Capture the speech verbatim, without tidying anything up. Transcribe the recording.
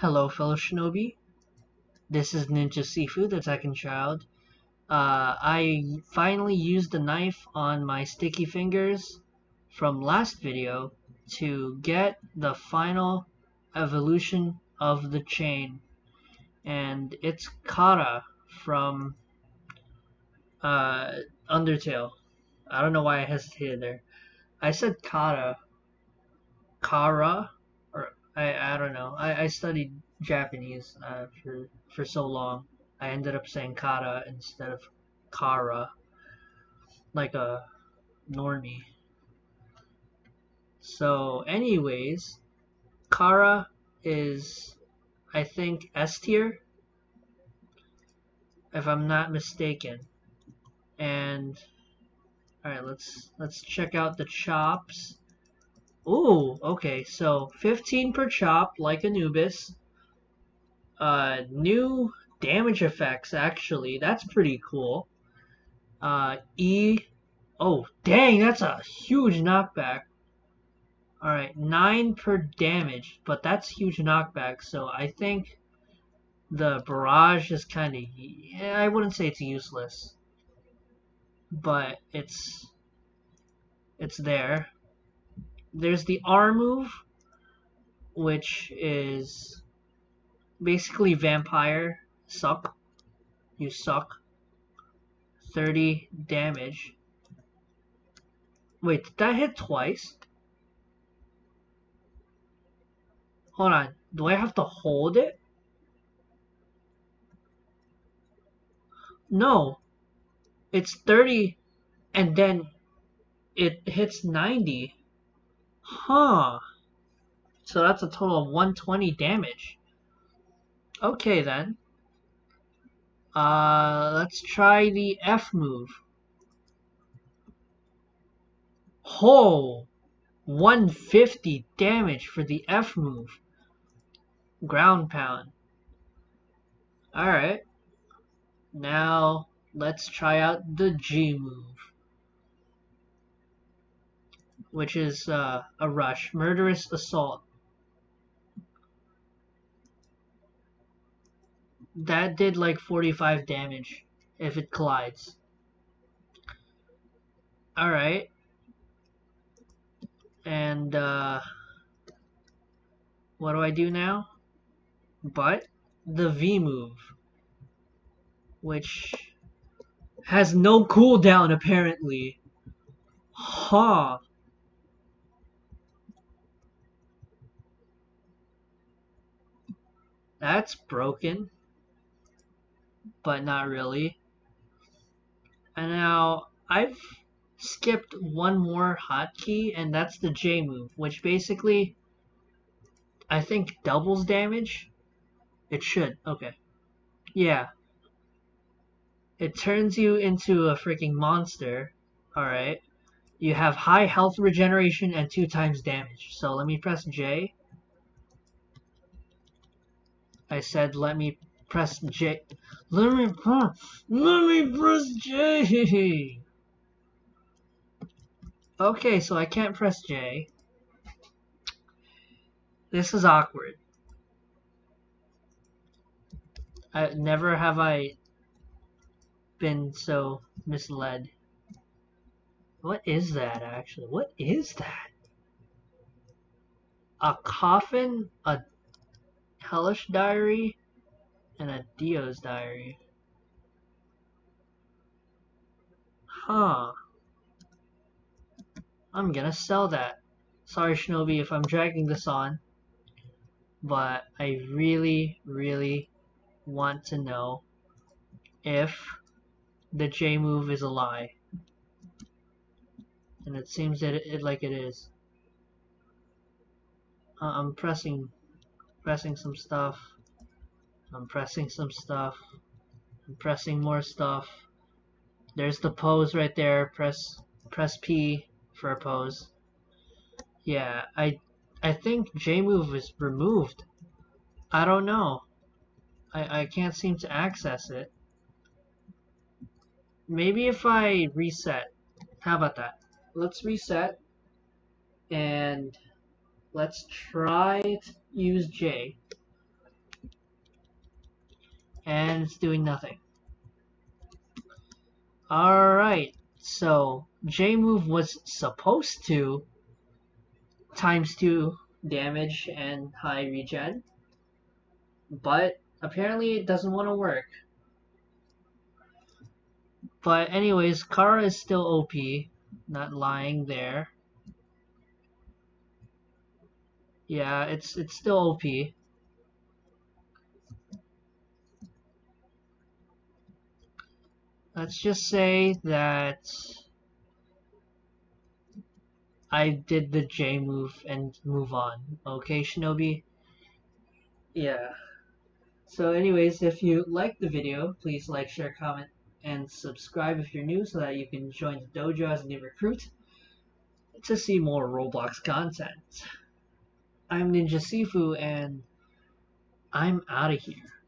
Hello, fellow shinobi. This is Ninjasifu, the second child. Uh, I finally used the knife on my sticky fingers from last video to get the final evolution of the chain. And it's Chara from uh, Undertale. I don't know why I hesitated there. I said Chara. Chara? Or I, I don't know. I, I studied Japanese uh, for, for so long. I ended up saying Chara instead of Chara, like a normie. So anyways, Chara is, I think, S tier, if I'm not mistaken. And alright, let's let's check out the chops. Ooh, okay, so fifteen per chop, like Anubis. Uh, new damage effects, actually. That's pretty cool. Uh, E. Oh, dang, that's a huge knockback. Alright, nine per damage, but that's huge knockback, so I think the barrage is kind of... I wouldn't say it's useless, but it's... it's there. There's the R move, which is basically vampire. Suck. You suck. thirty damage. Wait, did that hit twice? Hold on. Do I have to hold it? No. It's thirty and then it hits ninety. Huh. So that's a total of one hundred twenty damage. Okay then. Uh, let's try the F move. Ho! one hundred fifty damage for the F move. Ground pound. Alright. Now, let's try out the G move, which is uh, a rush. Murderous assault. That did like forty-five damage if it collides. Alright. And, uh... what do I do now? But the V move, which has no cooldown, apparently. Huh. That's broken. But not really. And now I've skipped one more hotkey, and that's the J move, which basically I think doubles damage. It should. Okay. Yeah. It turns you into a freaking monster. Alright. You have high health regeneration and two times damage. So let me press J. I said let me press J. Let me press. Let me press J. Okay, so I can't press J. This is awkward. I, never have I been so misled. What is that actually? What is that? A coffin, a Hellish Diary, and a Dio's Diary. Huh. I'm gonna sell that. Sorry, Shinobi, if I'm dragging this on. But I really, really want to know if the J move is a lie. And it seems that it, it like it is. Uh, I'm pressing, pressing some stuff. I'm pressing some stuff. I'm pressing more stuff. There's the pose right there. Press press P for a pose. Yeah, I I think J move is removed. I don't know. I, I can't seem to access it. Maybe if I reset. How about that? Let's reset and let's try to use J. and it's doing nothing. Alright, so J move was supposed to times two damage and high regen, but apparently it doesn't want to work. But anyways, Chara is still O P, not lying there. Yeah, it's it's still O P. Let's just say that I did the J move and move on. Okay, Shinobi? Yeah. So anyways, if you liked the video, please like, share, comment, and subscribe if you're new so that you can join the dojo as a new recruit to see more Roblox content. I'm Ninjasifu, and I'm out of here.